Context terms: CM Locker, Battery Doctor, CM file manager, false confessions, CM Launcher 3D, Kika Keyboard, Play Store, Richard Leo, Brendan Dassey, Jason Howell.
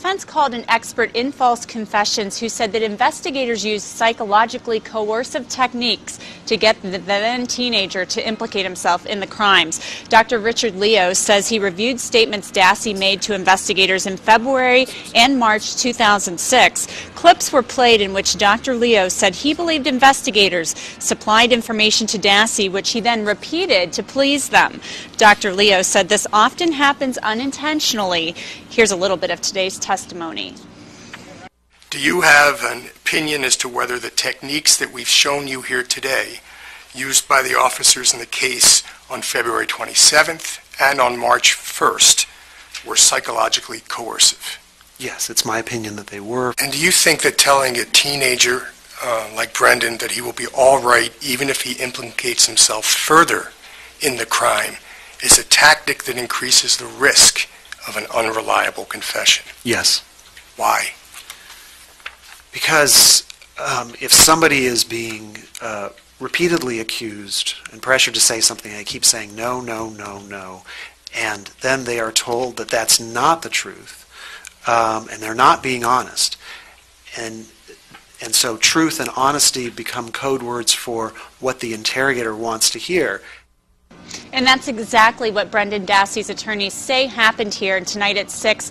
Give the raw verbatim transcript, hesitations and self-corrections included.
defense called an expert in false confessions who said that investigators used psychologically coercive techniques to get the then-teenager to implicate himself in the crimes. Doctor Richard Leo says he reviewed statements Dassey made to investigators in February and March two thousand six. Clips were played in which Doctor Leo said he believed investigators supplied information to Dassey, which he then repeated to please them. Doctor Leo said this often happens unintentionally. Here's a little bit of today's testimony. Do you have an opinion as to whether the techniques that we've shown you here today, used by the officers in the case on February twenty-seventh and on March first, were psychologically coercive? Yes, it's my opinion that they were. And do you think that telling a teenager uh, like Brendan that he will be all right even if he implicates himself further in the crime is a tactic that increases the risk of an unreliable confession? Yes. Why? Because um, if somebody is being uh, repeatedly accused and pressured to say something, they keep saying no, no, no, no, and then they are told that that's not the truth, um, and they're not being honest, and and so truth and honesty become code words for what the interrogator wants to hear. And that's exactly what Brendan Dassey's attorneys say happened here, and tonight at six.